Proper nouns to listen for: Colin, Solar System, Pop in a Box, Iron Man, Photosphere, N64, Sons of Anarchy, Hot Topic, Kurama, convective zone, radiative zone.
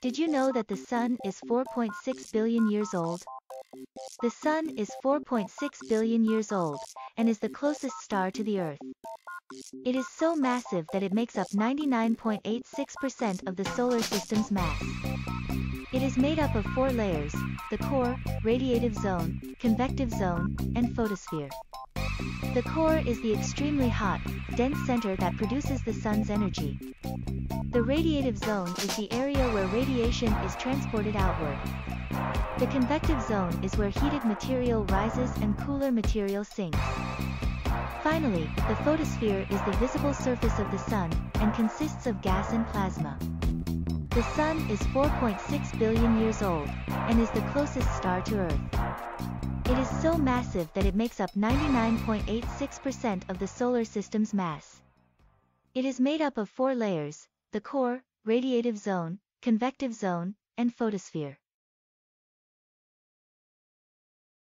Did you know that the Sun is 4.6 billion years old? The Sun is 4.6 billion years old, and is the closest star to the Earth. It is so massive that it makes up 99.86% of the Solar System's mass. It is made up of four layers: the core, radiative zone, convective zone, and photosphere. The core is the extremely hot, dense center that produces the sun's energy. The radiative zone is the area where radiation is transported outward. The convective zone is where heated material rises and cooler material sinks. Finally, the photosphere is the visible surface of the sun, and consists of gas and plasma. The Sun is 4.6 billion years old, and is the closest star to Earth. It is so massive that it makes up 99.86% of the Solar System's mass. It is made up of four layers: the core, radiative zone, convective zone, and photosphere.